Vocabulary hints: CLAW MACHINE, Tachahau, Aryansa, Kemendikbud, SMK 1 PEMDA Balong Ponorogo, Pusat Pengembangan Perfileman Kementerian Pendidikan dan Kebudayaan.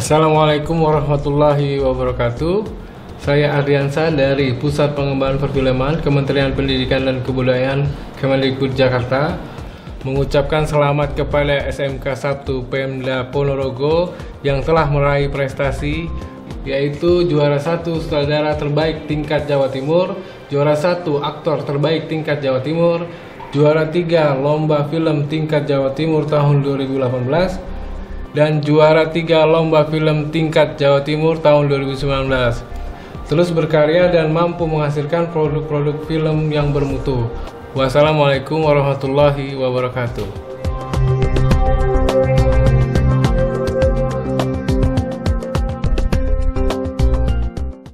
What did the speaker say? Assalamualaikum warahmatullahi wabarakatuh. Saya Aryansa dari Pusat Pengembangan Perfileman Kementerian Pendidikan dan Kebudayaan Kemendikbud Jakarta mengucapkan selamat kepada SMK 1 PEMDA Ponorogo yang telah meraih prestasi, yaitu juara 1 sutradara terbaik tingkat Jawa Timur, juara 1 aktor terbaik tingkat Jawa Timur, juara 3 lomba film tingkat Jawa Timur tahun 2018, dan juara 3 lomba film tingkat Jawa Timur tahun 2019. Terus berkarya dan mampu menghasilkan produk-produk film yang bermutu. Wassalamualaikum warahmatullahi wabarakatuh.